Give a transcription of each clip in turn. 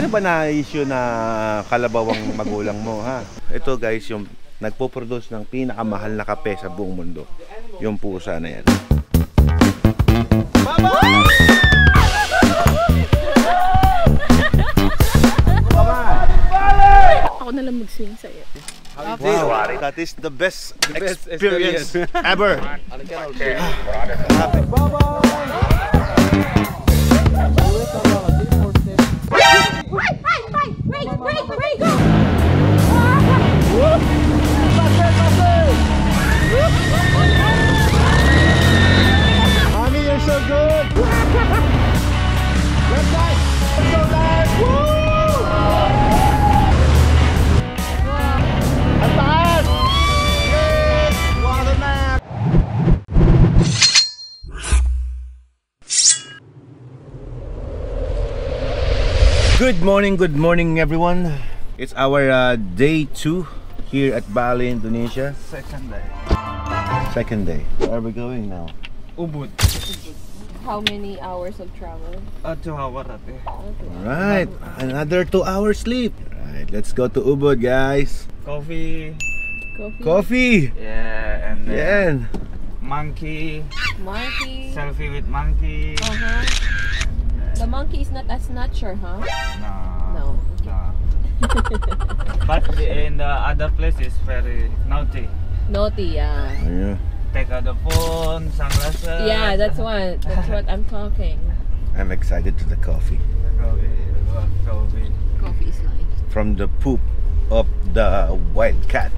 Paano ba na-issue na kalabawang magulang mo, ha? Ito guys, yung nagpo-produce ng pinakamahal na kape sa buong mundo. Yung pusa na yan. Ako na lang mag-swing sa iyo. Wow, that is the best experience ever. Mommy, you're so good. Left side, so loud. Woo! At taas. Yes, water na. Good morning everyone. It's our day 2 here at Bali, Indonesia. Second day. Where are we going now? Ubud. How many hours of travel? 2 hours. Alright, another 2 hours sleep. Alright, let's go to Ubud, guys. Coffee. Yeah, and then monkey. Selfie with monkey. The monkey is not a snatcher, huh? No. But in the other place is very naughty, yeah. Take out the phone, sunglasses. Yeah, that's what I'm talking. I'm excited to the coffee. Coffee is life. From the poop of the wild cat.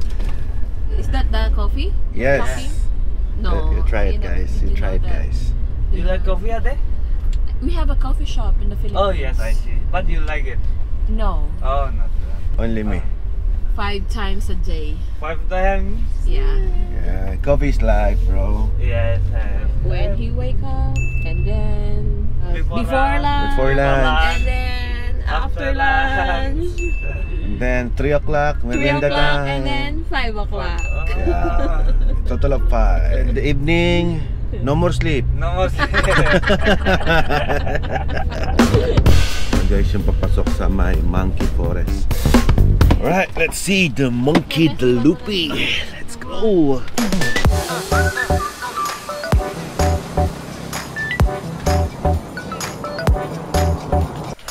Is that the coffee? Yes. Coffee? No. You try it, guys. You like coffee, Ade? We have a coffee shop in the Philippines. Oh yes, I see. But you like it? No. Oh, not that. Only me. 5 times a day. 5 times? Yeah. Coffee's life, bro. Yes. When he wake up, and then before lunch, and then after lunch, and then 3 o'clock, merienda time, and then 5 o'clock. Yeah. Total of 5. In the evening, no more sleep. Guys, yung papasok sa my Monkey Forest. Alright, let's see the monkey delupi. Let's go!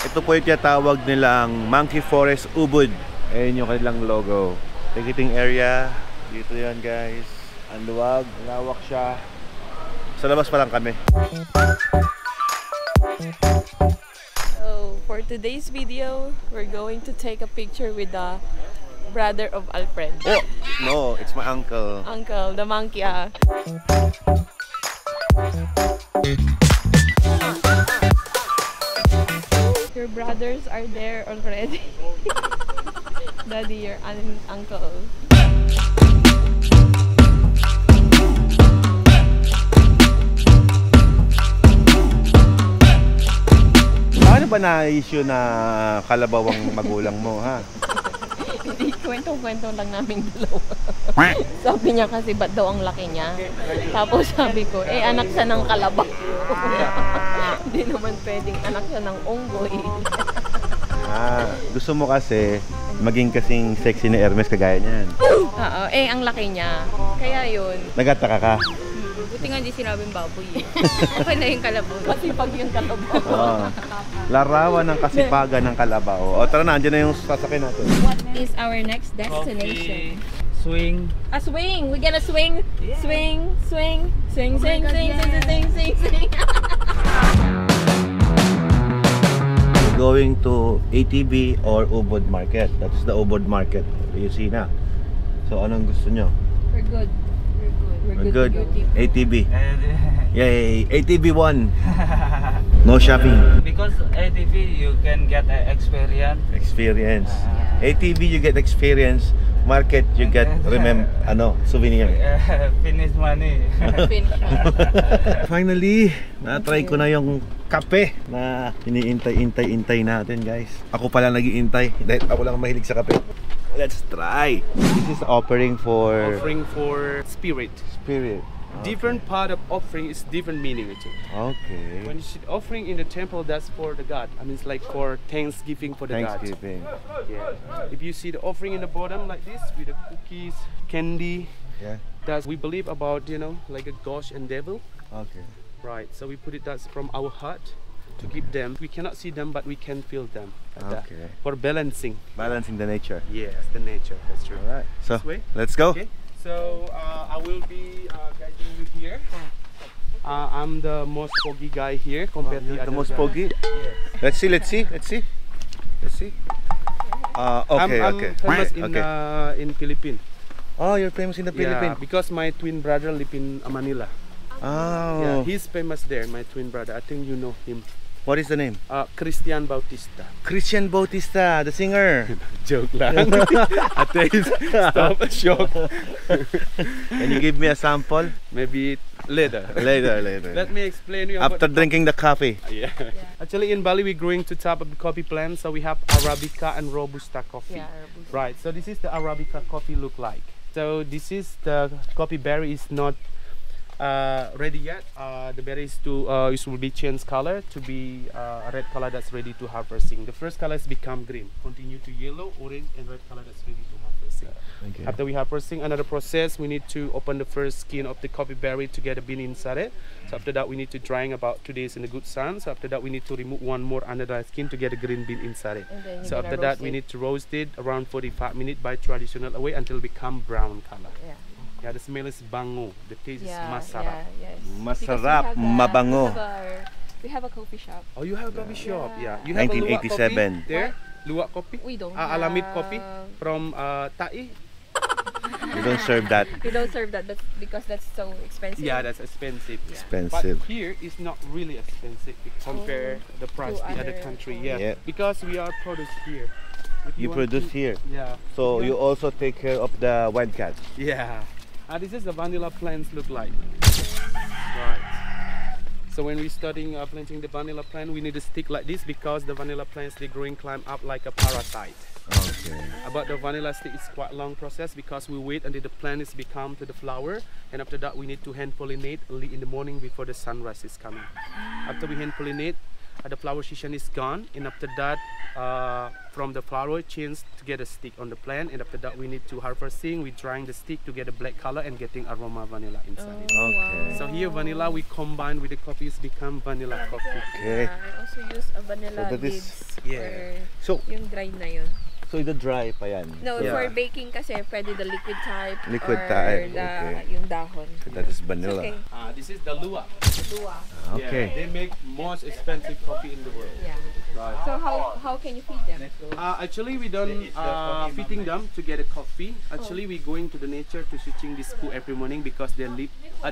Ito po yung tiyatawag nilang Monkey Forest Ubud. Ayan yung kanilang logo. Ticketing area. Dito yan guys. Ang luwag, lawak siya. Sa labas pa lang kami. For today's video, we're going to take a picture with the brother of Alfred. Oh, no, it's my uncle. Uncle, the monkey. Your brothers are there already. Daddy, your uncle. Ano ba na-issue na kalabawang magulang mo, ha? Hindi, kwento-kwento lang namin dalawa. Sabi niya kasi, ba't daw ang laki niya? Tapos sabi ko, anak siya ng kalabaw. Hindi naman pwedeng anak siya ng unggoy. Gusto mo kasi, maging kasing sexy ni Hermes kagaya niyan. Oo, ang laki niya. Kaya yun. Nagataka ka? Buti nga hindi sinabing baboy. Okay na yung kalabaw. Kasipag yung kalabaw. Larawan ng kasipagan ng kalabaw. O tara na, andyan na yung sasakyan natin. What is our next destination? Coffee. Swing. Swing! We're gonna swing! Yeah. Swing! We're going to ATV or Ubud Market. That's the Ubud Market. You see na. So anong gusto nyo? We're good. We're good. ATV. Yay, ATV 1. No shopping. Because ATV you can get experience. ATV you get experience. Market you get souvenir. Finish money. Finally, na-try ko na yung kape na iniintay-intay natin, guys. Ako pala nag-iintay dahil ako lang mahilig sa kape. Let's try. This is offering for spirit. Okay. Different part of offering is different meaning. Okay. When you should offering in the temple, that's for the God. I mean, it's like for thanksgiving for the God. Yeah. If you see the offering in the bottom like this with the cookies, candy. Yeah. That's we believe about, you know, like a gosh and devil. Okay. Right. So we put it that's from our heart to give them. We cannot see them, but we can feel them. Like okay. That. For balancing. Balancing the nature. Yes, the nature. That's true. All right. So let's go. Okay. So I will be guiding you here. I'm the most foggy guy here compared to the other most foggy. Yes. Let's see. Okay, I'm famous in Philippines. Oh, you're famous in the Philippines. Yeah, because my twin brother lives in Manila. Oh. Yeah, he's famous there. My twin brother. I think you know him. What is the name? Christian Bautista. Christian Bautista, the singer. Joke lang. I think it's stop a shock. Can you give me a sample? Maybe later. Later. Let me explain to you. After drinking the coffee. Yeah. Actually, in Bali, we're growing two types of coffee plants. So we have Arabica and Robusta coffee. Yeah, Robusta. Right. So this is the Arabica coffee look like. So this is the coffee berry is not ready yet. The berries it will be changed color to be a red color that's ready to harvesting. The first color has become green, continue to yellow, orange, and red color that's ready to harvesting. Okay. After we harvesting, another process, we need to open the first skin of the coffee berry to get a bean inside it. So after that, we need to drying about 2 days in the good sun. So after that, we need to remove one more under the skin to get a green bean inside it. So after that, we need to roast it around 45 minutes by traditional way until it become brown color. Yeah. Yeah, the smell is bango. The taste is masarap. Yeah, yes. Masarap, mabango. We have a coffee shop. Oh, you have a coffee shop? Yeah. You have 1987. A luwak coffee there? Luwak coffee? We don't. Alamid coffee from Tai. We don't serve that. We don't serve that because that's so expensive. Yeah, that's expensive. Yeah. Expensive. But here it's not really expensive compared the price to the other country. Yeah. Because we are produced here. You produce here? Yeah. So you also take care of the wildcats? Yeah. This is the vanilla plants look like. Right. So when we're starting planting the vanilla plant, we need a stick like this because the vanilla plants they growing climb up like a parasite. Okay. About the vanilla stick, it's quite a long process because we wait until the plant is become to the flower, and after that we need to hand pollinate early in the morning before the sunrise is coming. After we hand pollinate, the flower season is gone, and after that from the flower change to get a stick on the plant, and after that we need to harvesting, we drying the stick to get a black color and getting aroma vanilla inside it. Okay. So here vanilla we combine with the coffee, it's become vanilla coffee. Okay. Yeah, I also use a vanilla leaves. Yeah. So yung dry na yun. So it's dry pa yan. No, so for baking kasi pwede the liquid type. Or the yung dahon. So that is vanilla. Okay. This is the luwak. Okay. Yeah, they make most expensive coffee in the world. Yeah. Right. So how can you feed them? Actually, we don't feeding them to get a coffee. Actually, we're going to the nature to switching this poo every morning because they live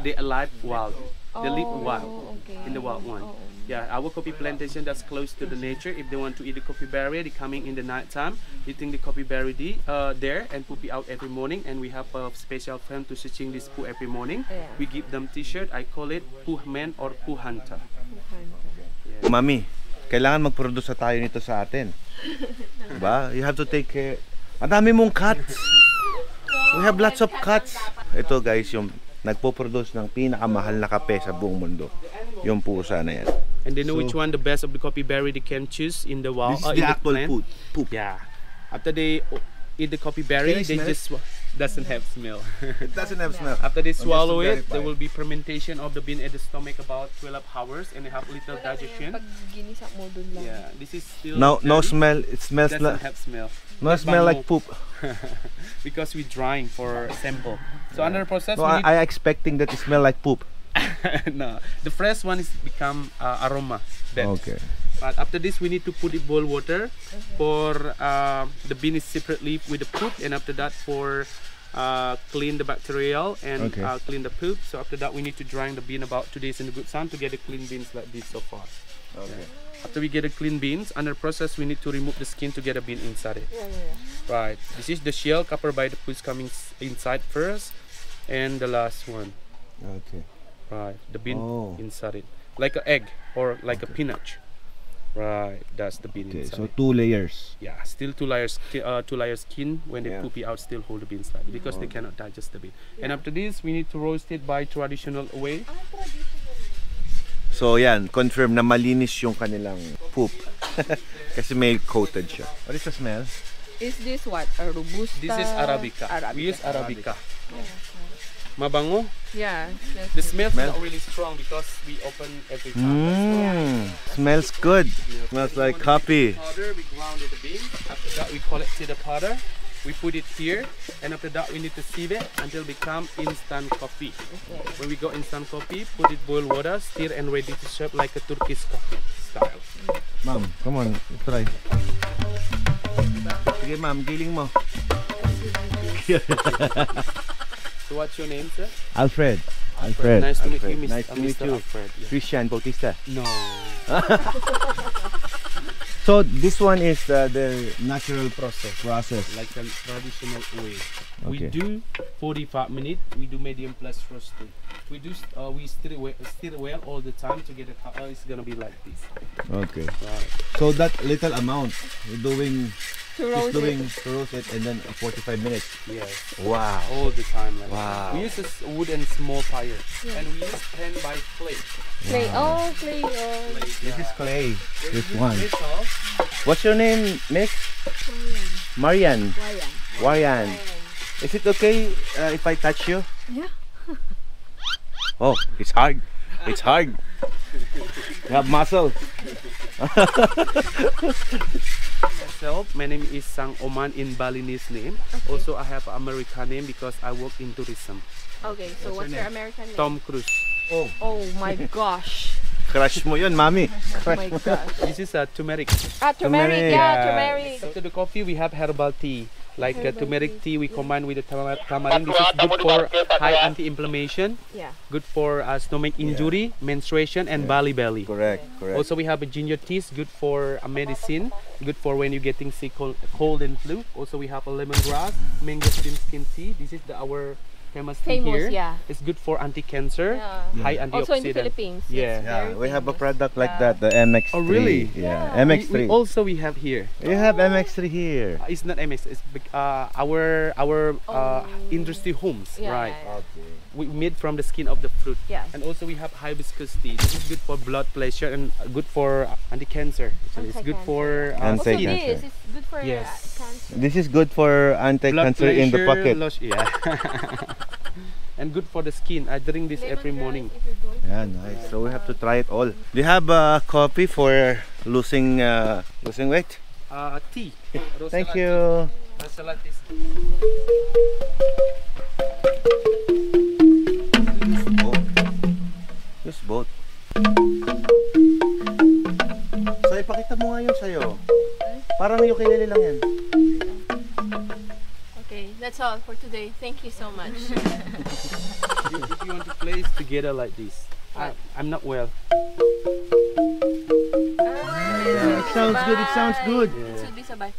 they alive wild. They live wild in the wild one. Yeah, our coffee plantation that's close to the nature. If they want to eat the coffee berry, they coming in the night time, eating the coffee berry there and poop it out every morning. And we have a special friend to searching this poo every morning. Yeah. We give them T-shirt. I call it poo man or poo hunter. Yeah. Mami, kailangan mag-produce tayo nito sa atin. Diba? You have to take care. Ang dami mong cats. We have lots of cats. Ito guys, yung nagpo-produce ng pinakamahal na kape sa buong mundo. Yung pusa na yan. And they know which one the best of the coffee berry they can choose in the wild. This is the actual plant. Poop. Yeah. After they eat the coffee berry, they just doesn't have smell. It doesn't have smell. After they swallow it, there will be fermentation of the bean at the stomach about 12 hours, and they have little digestion. Yeah. This is still no smell. It smells like doesn't have smell. No smell like poop. Because we're drying for sample. So another process. No, I expecting that it smell like poop. No, the fresh one is become aroma. Okay. But after this, we need to put it boil water for the bean is separately with the poop, and after that for clean the bacterial and clean the poop. So after that, we need to dry the bean about 2 days in the good sun to get the clean beans like this so far. Okay. After we get the clean beans, under process we need to remove the skin to get a bean inside it. Yeah. Right. This is the shell covered by the pus coming inside first, and the last one. Okay. Right, the bean inside it, like an egg or like a peanut. Right, that's the bean inside. So 2 layers. Yeah, still 2 layers. 2 layers skin. When they poop it out, still hold the bean inside because they cannot digest the bean. And after this, we need to roast it by traditional way. So yan, confirm na malinis yung kanilang poop. Kasi may coated siya. What is the smell? Is this what? A Robusta? This is Arabica. We use Arabica. Mabango? Yeah. The smell is not really strong because we open every time. Smells good. Yeah. Smells like coffee. We grounded the bean. After that, we collected the powder. We put it here, and after that, we need to sieve it until it becomes instant coffee. Okay. When we got instant coffee, put it boiled water, stir, and ready to serve like a Turkish coffee style. Ma'am, come on, try. Okay, ma'am, giling mo. So what's your name, sir? Alfred. Alfred. Nice to meet you, Mr. Nice to meet you. Alfred, yeah. Christian Bautista. No. So this one is the natural process. Like a traditional way. Okay. We do 45 minutes. We do medium plus roasting. We do stir well all the time to get a color. It's gonna be like this. Okay. Right. So that little amount we're doing. To roast it and then 45 minutes. Yes. Wow. All the time. Like wow. That. We use a wood and small fire. Yeah. And we use pan by clay. Clay. Wow. Oh, clay. Oh. This is clay. This one. What's your name, Miss? Marian. Marian. Is it okay if I touch you? Yeah. Oh, it's hard. It's hard. You have muscle. Myself, my name is Sang Oman in Balinese name. Okay. Also, I have American name because I work in tourism. Okay, so what's your American name? Tom Cruise. Oh. Oh my gosh. Crush mo yun, mami. Oh my gosh. This is a turmeric. Ah, turmeric. Yeah, turmeric. After the coffee, we have herbal tea. Like turmeric tea, we combine with the tamarind. This is good for high anti-inflammation, good for stomach injury, menstruation, and belly. Correct, correct. Also, we have a ginger tea, good for medicine, good for when you're getting sick, cold and flu. Also, we have a lemongrass, mango skin tea. This is our famous tea here. It's good for anti-cancer, high antioxidant. Also in the Philippines. Yeah, we have a product like that, the MX3. Oh, really? Yeah, MX3. We have here. You have MX3 here. It's not MX. It's our industry homes, right? Okay. We made from the skin of the fruit. And also we have hibiscus tea. This is good for blood pressure and good for anti-cancer. It's good for anti-cancer. It's good for cancer. This is good for anti-cancer in the pocket. Yeah. And good for the skin. I drink this every morning. Yeah, nice. So we have to try it all. Do you have a coffee for losing losing weight? Tea. Thank you. Just both. So ipakita mo nga yun sa'yo. Parang yung kilili lang yan. Okay, that's all for today. Thank you so much. If you want to place together like this, I'm not well. It sounds good. It sounds good. Yeah. It should be sabay.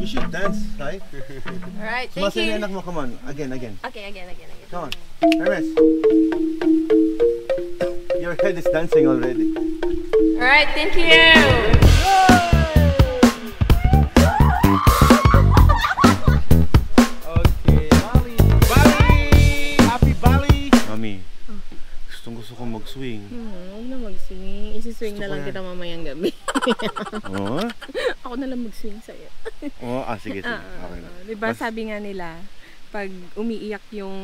You should dance, right? All right. Thank you. Come on, again. Okay, again. Come on, Hermes. Your head is dancing already. All right, thank you. Okay, Bali! Happy Bali! Mami, gusto kong mag-swing. Huwag na mag-swing. Isiswing na lang kita mamayang gabi. Oo? Ako na lang mag-swing sa'yo. Oo, sige. Okay na. Diba sabi nga nila, pag umiiyak yung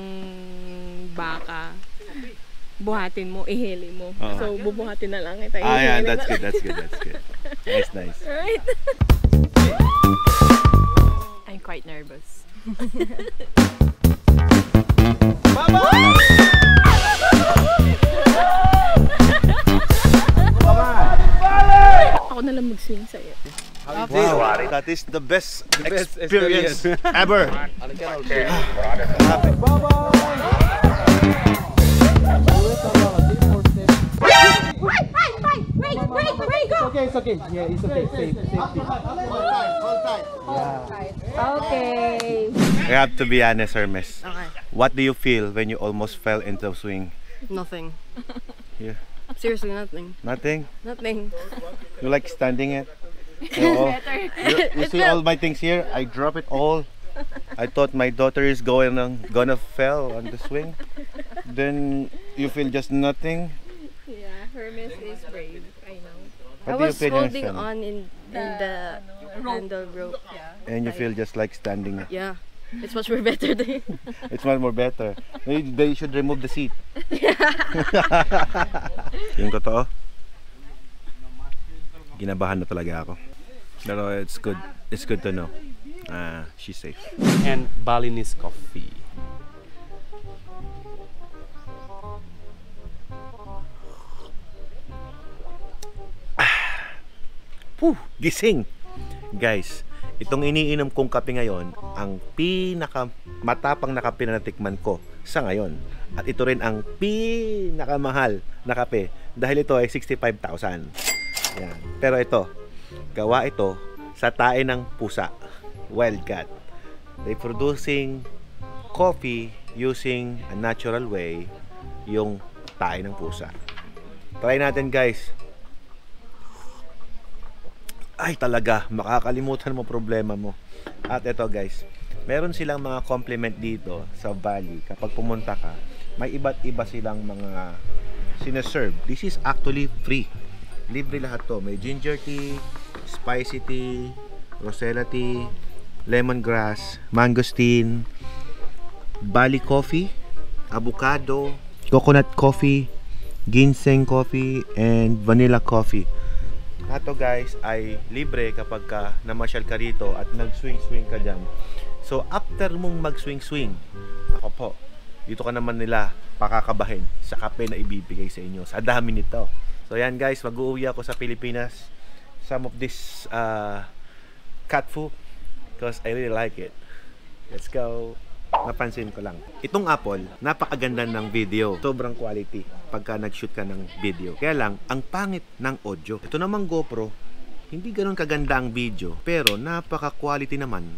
baka, buhatin mo, ihili mo. So, bubuhatin na lang. Yeah, that's good. Nice. Right? I'm quite nervous. Ako na lang mag-swing sa'yo. Wow, that is the best experience ever. Bye-bye! Wait, go! It's okay. Yeah, it's okay. Safe. Hold tight. Okay. We have to be honest, Hermes. Okay. What do you feel when you almost fell into a swing? Nothing. Yeah. Seriously, nothing. Nothing? Nothing. You like standing it? So, you see all my things here? I drop it all. I thought my daughter is gonna fell on the swing. Then you feel just nothing? Yeah, Hermes is brave, I know. What I was holding on in the handle rope. Yeah. And you feel just like standing it? Yeah. It's much more better than it's much more better. They should remove the seat. Yung totoo, ginabahan na talaga ako. Pero it's good. It's good to know. She's safe. And Balinese coffee. Gising, guys. Itong iniinom kong kape ngayon, ang pinakamatapang na kape na natikman ko sa ngayon. At ito rin ang pinakamahal na kape dahil ito ay 65,000. Yan. Pero ito, gawa ito sa tae ng pusa, wildcat. They producing coffee using a natural way, yung tae ng pusa. Try natin, guys. Ay talaga, makakalimutan mo problema mo. At eto guys, meron silang mga compliment dito sa valley. Kapag pumunta ka, may iba't iba silang mga sineserve. This is actually free. Libre lahat to. May ginger tea, spicy tea, rosella tea, lemongrass, mangosteen, valley coffee, avocado, coconut coffee, ginseng coffee, and vanilla coffee. Ato guys ay libre kapag ka namasyal ka rito at nag-swing-swing ka dyan. So after mong mag-swing-swing, ako po, dito ka naman nila pakakabahin sa kape na ibibigay sa inyo. Sa dami nito. So yan guys, mag-uuwi ako sa Pilipinas. Some of this cat food because I really like it. Let's go. Napansin ko lang. Itong Apple, napakaganda ng video. Sobrang quality pagka nag-shoot ka ng video. Kaya lang, ang pangit ng audio. Ito namang GoPro, hindi ganun kaganda ang video. Pero napaka-quality naman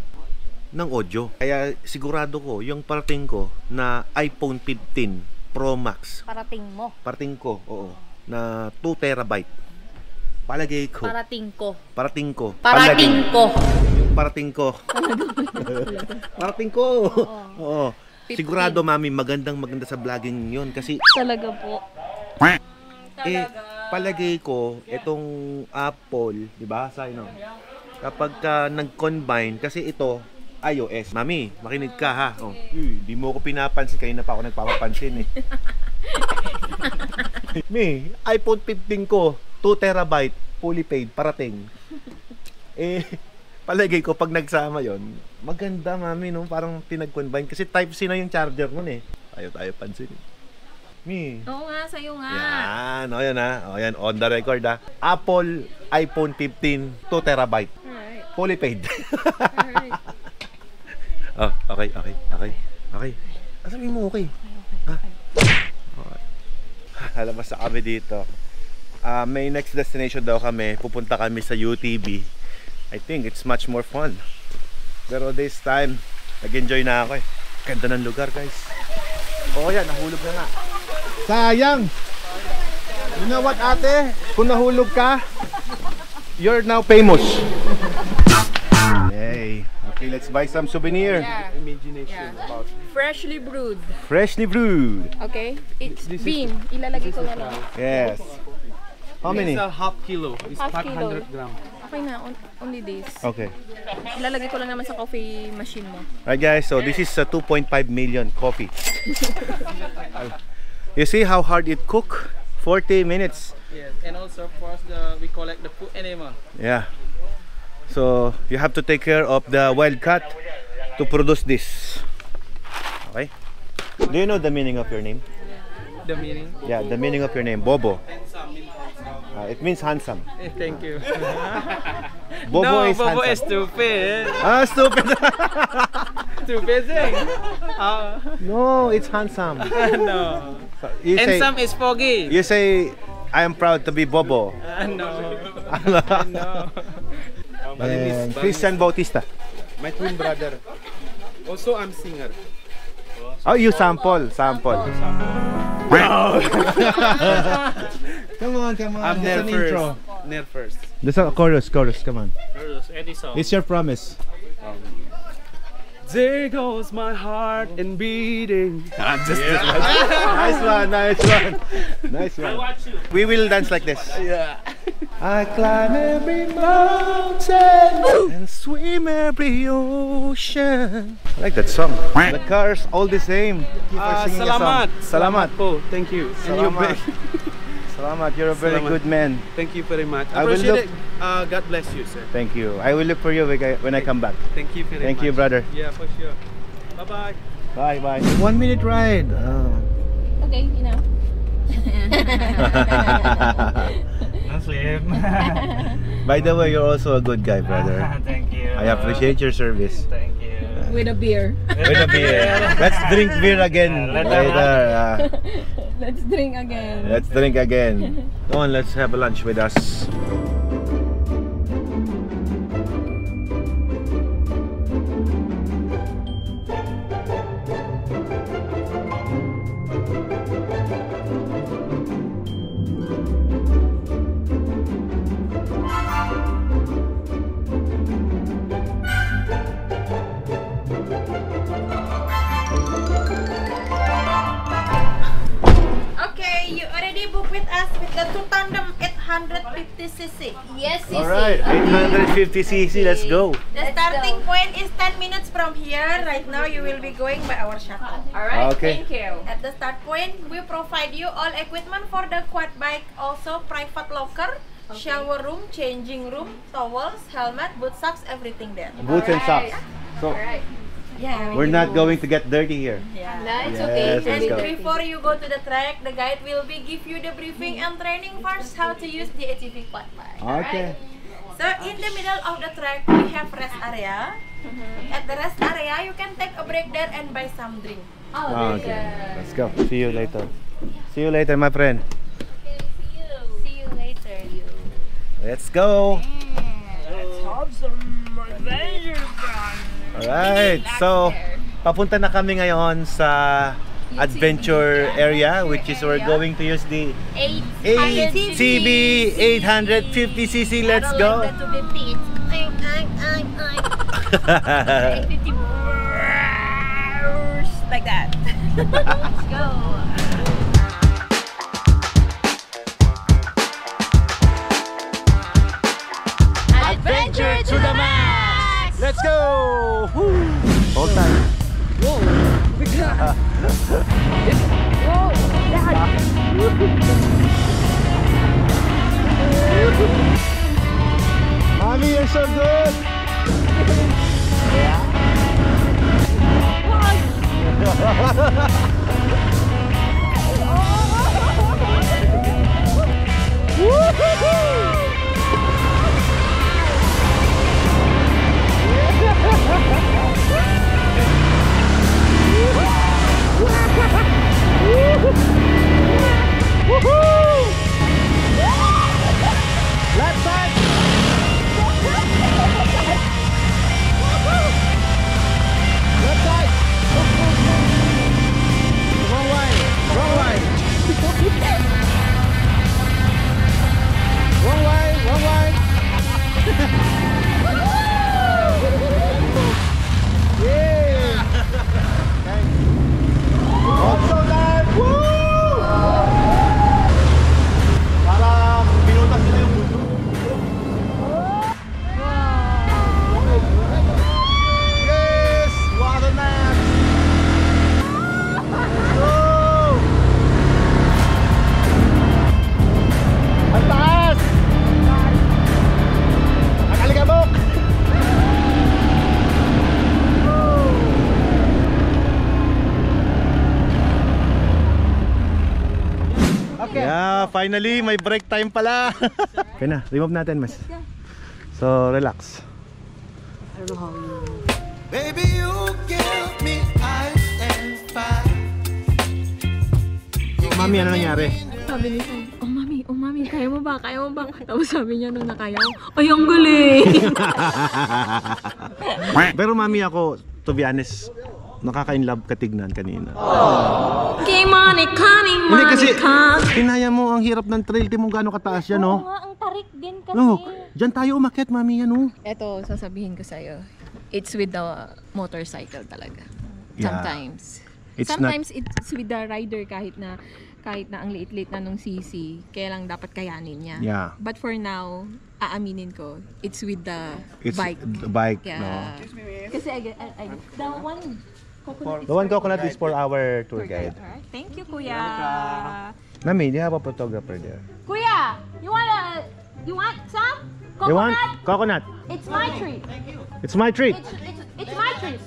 ng audio. Kaya sigurado ko, yung parating ko na iPhone 15 Pro Max. Parating mo? Parating ko, oo. Na 2 terabyte. Palagay ko. Parating ko. Parating ko. Parating ko. Parating ko. Parating ko. Oo. Sigurado, mami, maganda sa vlogging yun kasi... Talaga po. Eh, palagay ko, itong Apple, di ba? Sa ino? Kapag ka nag-combine, kasi ito, iOS. Mami, makinig ka ha. Oh, di mo ko pinapansin. Kanina pa ako nagpapapansin eh. Mi, iPhone 15 ko, 2 terabyte, fully paid, parating. Eh... Palagay ko, pag nagsama yon maganda, mami, no? Parang pinag-combine. Kasi Type-C na yung charger nun, eh. Tayo pansin. Me. Oo nga, sa'yo nga. Yan, o yan, ha. O yan, on the record, ha. Apple iPhone 15, 2 terabyte. Alright. Fully paid. Alright. Oh, okay. Sabihin mo, okay. Okay. Halamas na kami dito. May next destination daw kami. Pupunta kami sa UTB. I think it's much more fun. Pero this time, nag-enjoy na ako eh. Ganda ng lugar, guys. Oo, yan, nahulog na nga. Sayang! You know what, ate? Kung nahulog ka, you're now famous. Hey, okay, let's buy some souvenir. Yeah. Imagination. Yeah. About freshly brewed. Freshly brewed. Okay, it's bean. Ilalagay ko na. Yes. How many? It's a half kilo. It's 500 grams. Okay na, only this. Okay. Ilalagay ko lang naman sa coffee machine mo. Alright guys, so this is 2.5 million coffee. You see how hard it cook? 40 minutes. Yes, and also of course we collect the food animal. Yeah. So you have to take care of the wild cat to produce this. Okay. Do you know the meaning of your name? The meaning? Yeah, the meaning of your name, Bobo. It means handsome. Thank you. Bobo no, is Bobo handsome. Is stupid. Ah, stupid. Stupid thing. No, it's handsome. No. So handsome say, is foggy. You say, I am proud to be Bobo. No. No. My name is Christian Bautista. My twin brother. Also, I'm singer. Oh, you sample, sample. No. Come on, come on. I'm there first. Intro. There first. There's a chorus, come on. Chorus, any song. It's your promise. There goes my heart and beating. I'm just nice one. I watch you. We will dance like this. Yeah. I climb every mountain and swim every ocean. I like that song. The car's all the same. Salamat. Salamat. Oh, thank you. Salamat. Salamat. You're a very good man. Thank you very much. I appreciate it. God bless you, sir. Thank you. I will look for you when I come back. Thank you very much. Thank you, brother. Yeah, for sure. Bye-bye. Bye-bye. 1 minute ride. Oh. Okay, enough. By the way, you're also a good guy, brother. Thank you. I appreciate your service. Thank you. With a beer. With a beer. Let's drink beer again later. Let's drink again. Let's drink again. Come on, let's have a lunch with us. The 850cc. Yes, cc. Alright, 850cc, let's go. The starting point is 10 minutes from here. Right now you will be going by our shuttle. Alright, okay. Thank you. At the start point, we provide you all equipment for the quad bike. Also private locker, okay, shower room, changing room, towels, helmet, boot, socks, everything there. Boots and socks. So, alright. Yeah, we're not going to get dirty here. Yeah. No, it's yes, okay. And before you go to the track, the guide will be give you the briefing and training first how to use the ATV quad bike. Okay. Right. So in the middle of the track, we have rest area. At the rest area, you can take a break there and buy some drink. Oh, okay. Let's go. See you later. See you later, my friend. Okay, see you. See you later, you. Let's go. Yeah. Let's have some adventure, guys. Alright, so papunta na kami ngayon sa adventure area, which is we're going to use the ATV 850cc. Let's go! Like that. Let's go! Let's go! Hold on. Whoa! Whoa! Mommy, you're so good! Woohoo! Woohoo! Left side! Left side! Wrong way! Wrong way! Wrong way! Wrong way! Yeah! Thank you. Also live! Woo! Parang pinutas nila yung mundo. Yes! Water man! Woo! Ang taas! Ang aligabok! Yeah, finally, may break time pala. Okay na, remove natin, mas. So, relax. Baby, you give me ice and fire. Mami, ano nangyari? Sabi niya, oh mami, kaya mo ba? Kaya mo ba? Tapos sabi niya nung nakaya ko, ay, ang galing. Pero mami, ako, to be honest, nakaka-inlove katignan kanina. Hindi kasi, kinaya mo ang hirap ng trail. Tingnan mo gaano kataas yan, no? Oo nga, ang tarik din kasi. Look, dyan tayo umakyat, mami, yan, no? Eto, sasabihin ko sa'yo. It's with the motorcycle talaga. Yeah. Sometimes. Sometimes it's with the rider kahit na ang liit-liit na nung sisi, kaya lang dapat kayanin niya. Yeah. But for now, aaminin ko, it's with the bike. Yeah. No. Kasi the one coconut is for our tour guide. Thank you, Kuya. Mami, do you have a photographer there? Kuya, you want some coconut? You want coconut? It's my treat. Thank you. It's my treat. It's my treat.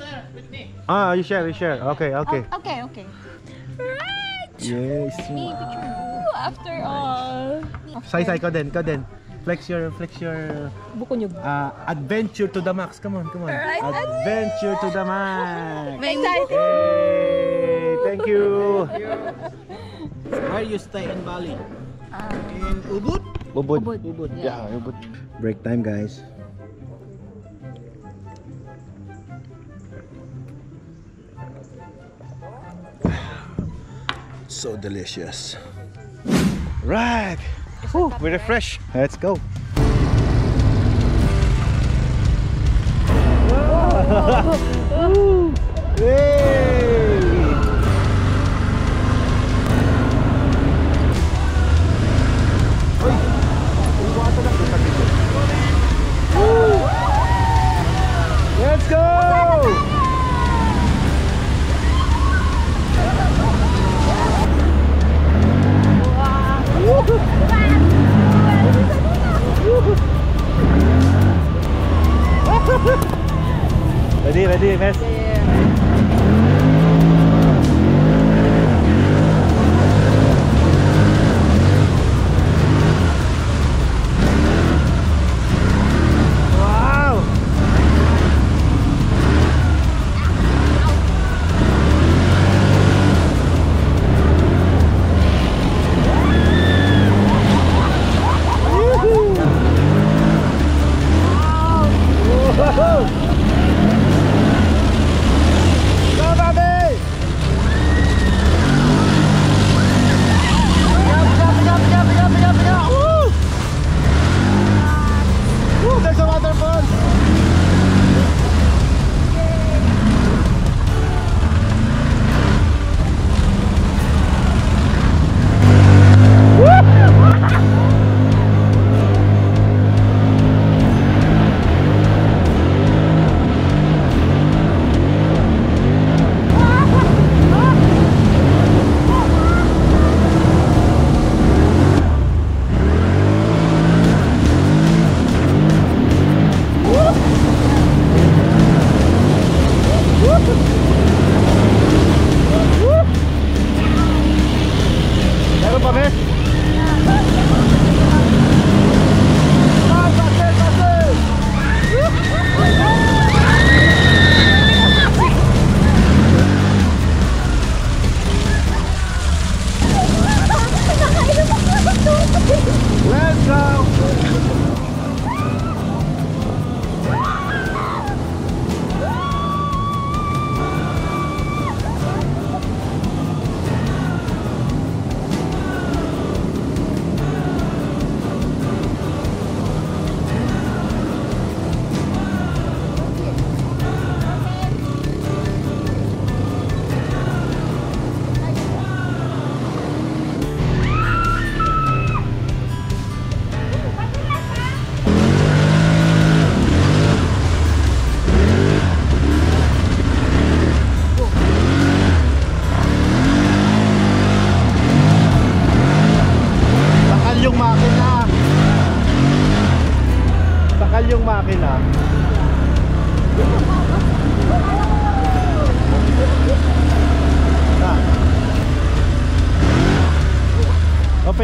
Ah, you share. Okay. Okay. Right. Yes. Ooh, after all. Sai, go then. Flex your. Adventure to the max. Come on. Right. Adventure to the max. Hey, thank you. Where you stay in Bali? In Ubud. Ubud. Yeah, Ubud. Break time, guys. So delicious. Right. Whew, we refresh. Let's go. Whoa. Hey. Let's go. Ready, mess.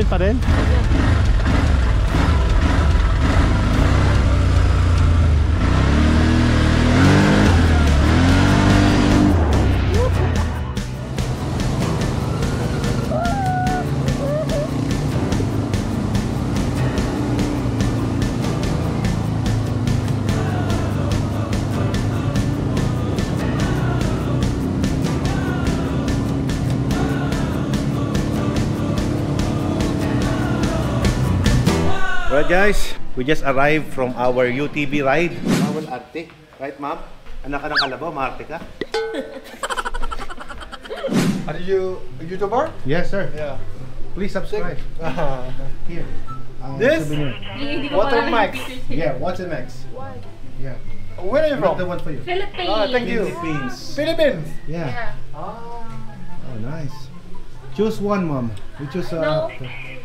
Pa rin? Alright guys, we just arrived from our UTV ride. Bawal arte, right ma'am? Anak ka ng kalabaw, maarte ka. Are you a YouTuber? Yes sir. Yeah. Please subscribe. Here. This? Water Max. Yeah, Water Max. What? Yeah. Where are you from? The one for you. Philippines. Oh, thank you. Philippines. Philippines. Yeah. Oh, nice. Choose one, mom. We choose. No.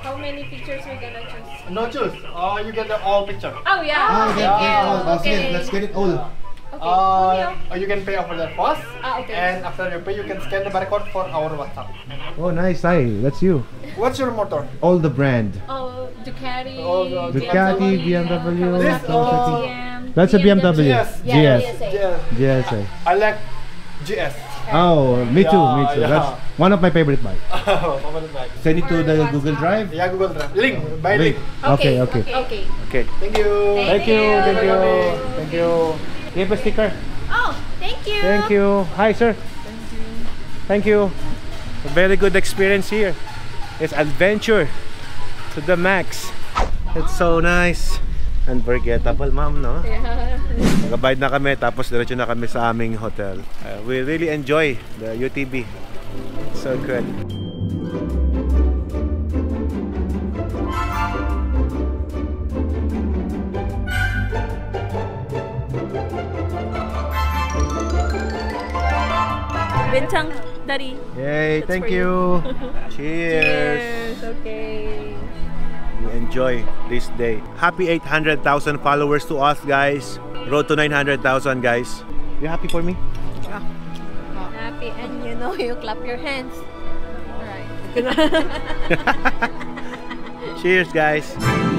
How many pictures we gonna choose? No choose. Oh, you get the all picture. Oh yeah. Oh, okay. Yeah. Okay. Let's get it all. Okay. You can pay for that first. Okay. And after you pay, you can scan the barcode for our WhatsApp. Oh, nice. That's you. What's your motor? All the brand. Oh, Ducati. Oh, Ducati, BMW. This That's a BMW. GS. Yeah, GS. GS. I like GS. Oh, me too, me too. Yeah. That's one of my favorite bike. Send it to the Google Drive. Yeah, Google Drive. Link. By link. Okay, okay. Okay. Okay. Thank you. Thank you. Give a sticker. Oh, thank you. Thank you. Hi, sir. Thank you. A very good experience here. It's adventure to the max. It's so nice. Unforgettable, ma'am, no? Yeah. Nag-abide na kami, tapos diretso na kami sa aming hotel. We really enjoy the UTV. It's so good. Bintang Dari. Yay, thank you. Cheers. Cheers. Okay. Enjoy this day. Happy 800,000 followers to us, guys. Road to 900,000, guys. You happy for me? Yeah. Happy, and you know, you clap your hands. All right. Cheers, guys.